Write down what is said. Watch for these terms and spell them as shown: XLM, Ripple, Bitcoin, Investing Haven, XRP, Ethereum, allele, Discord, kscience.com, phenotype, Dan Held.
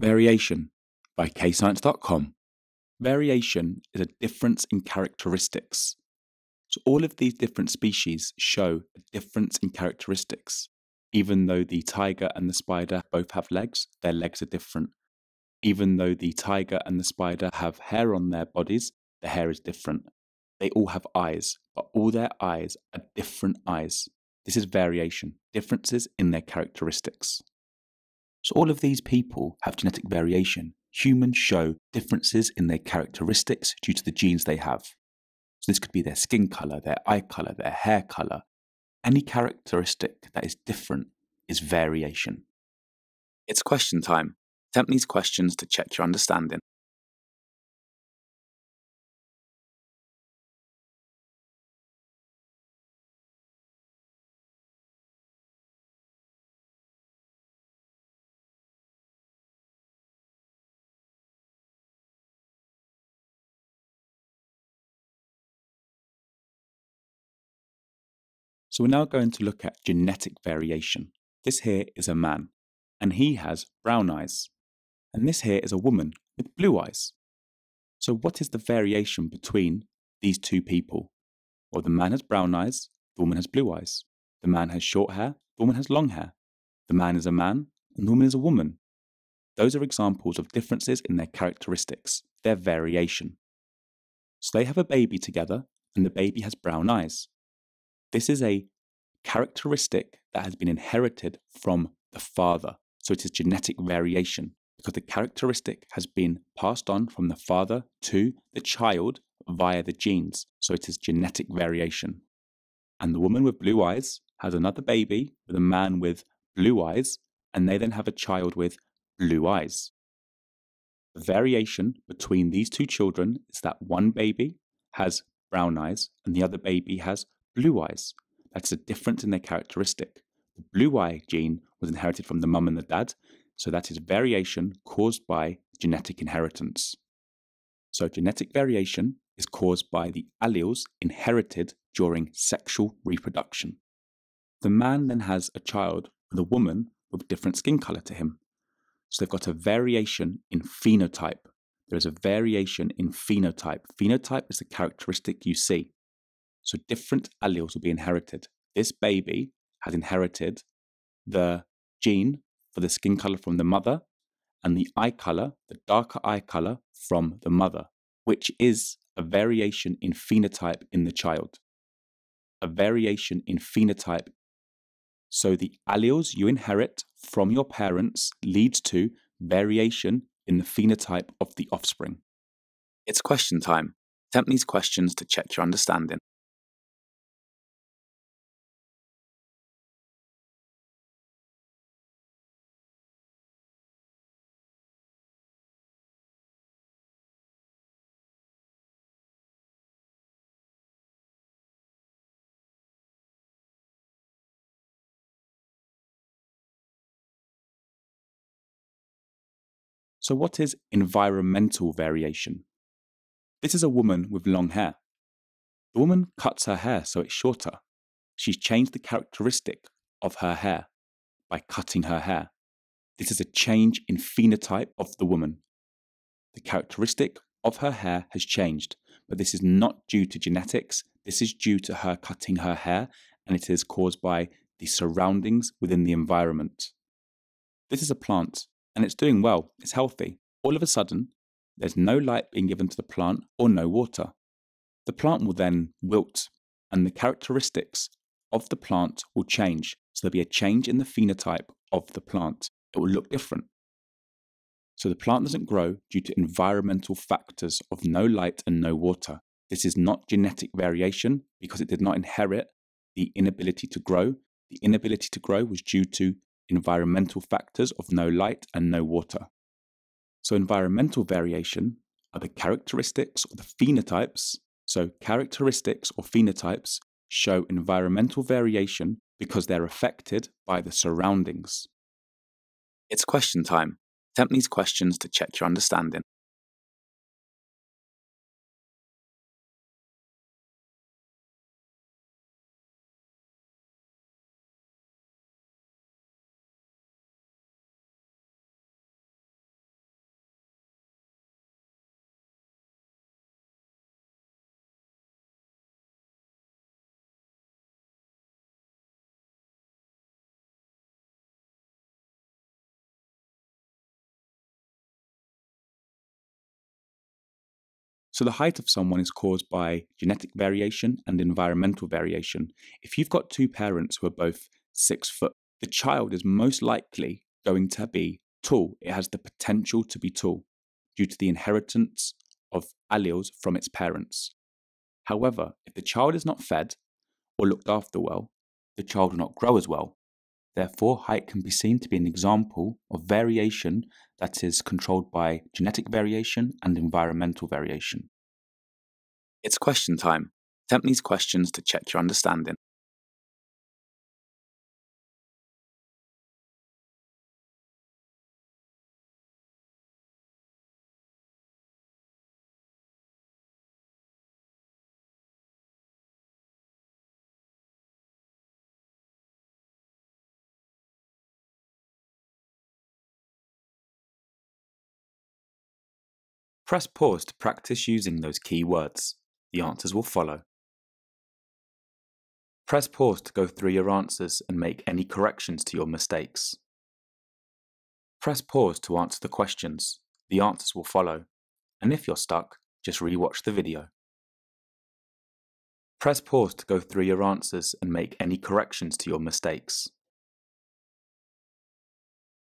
Variation by kscience.com. Variation is a difference in characteristics. So all of these different species show a difference in characteristics. Even though the tiger and the spider both have legs, their legs are different. Even though the tiger and the spider have hair on their bodies, the hair is different. They all have eyes, but all their eyes are different eyes. This is variation, differences in their characteristics. So all of these people have genetic variation. Humans show differences in their characteristics due to the genes they have. So this could be their skin color, their eye color, their hair color. Any characteristic that is different is variation. It's question time. Attempt these questions to check your understanding. So we're now going to look at genetic variation. This here is a man, and he has brown eyes. And this here is a woman with blue eyes. So what is the variation between these two people? Well, the man has brown eyes, the woman has blue eyes. The man has short hair, the woman has long hair. The man is a man, and the woman is a woman. Those are examples of differences in their characteristics, their variation. So they have a baby together, and the baby has brown eyes. This is a characteristic that has been inherited from the father. So it is genetic variation because the characteristic has been passed on from the father to the child via the genes. So it is genetic variation. And the woman with blue eyes has another baby with a man with blue eyes, and they then have a child with blue eyes. The variation between these two children is that one baby has brown eyes and the other baby has blue eyes. That's a difference in their characteristic. The blue eye gene was inherited from the mum and the dad, so that is variation caused by genetic inheritance. So genetic variation is caused by the alleles inherited during sexual reproduction. The man then has a child with a woman with different skin color to him. So they've got a variation in phenotype. There is a variation in phenotype. Phenotype is the characteristic you see. So different alleles will be inherited. This baby has inherited the gene for the skin color from the mother and the eye color, the darker eye color from the mother, which is a variation in phenotype in the child. A variation in phenotype. So the alleles you inherit from your parents leads to variation in the phenotype of the offspring. It's question time. Attempt these questions to check your understanding. So what is environmental variation? This is a woman with long hair. The woman cuts her hair so it's shorter. She's changed the characteristic of her hair by cutting her hair. This is a change in phenotype of the woman. The characteristic of her hair has changed, but this is not due to genetics. This is due to her cutting her hair, and it is caused by the surroundings within the environment. This is a plant. And it's doing well, it's healthy. All of a sudden, there's no light being given to the plant or no water. The plant will then wilt, and the characteristics of the plant will change. So there'll be a change in the phenotype of the plant. It will look different. So the plant doesn't grow due to environmental factors of no light and no water. This is not genetic variation because it did not inherit the inability to grow. The inability to grow was due to environmental factors of no light and no water. So environmental variation are the characteristics or the phenotypes. So characteristics or phenotypes show environmental variation because they're affected by the surroundings. It's question time. Attempt these questions to check your understanding. So the height of someone is caused by genetic variation and environmental variation. If you've got two parents who are both 6 foot, the child is most likely going to be tall. It has the potential to be tall due to the inheritance of alleles from its parents. However, if the child is not fed or looked after well, the child will not grow as well. Therefore, height can be seen to be an example of variation that is controlled by genetic variation and environmental variation. It's question time. Attempt these questions to check your understanding. Press pause to practice using those key words. The answers will follow. Press pause to go through your answers and make any corrections to your mistakes. Press pause to answer the questions. The answers will follow. And if you're stuck, just re-watch the video. Press pause to go through your answers and make any corrections to your mistakes.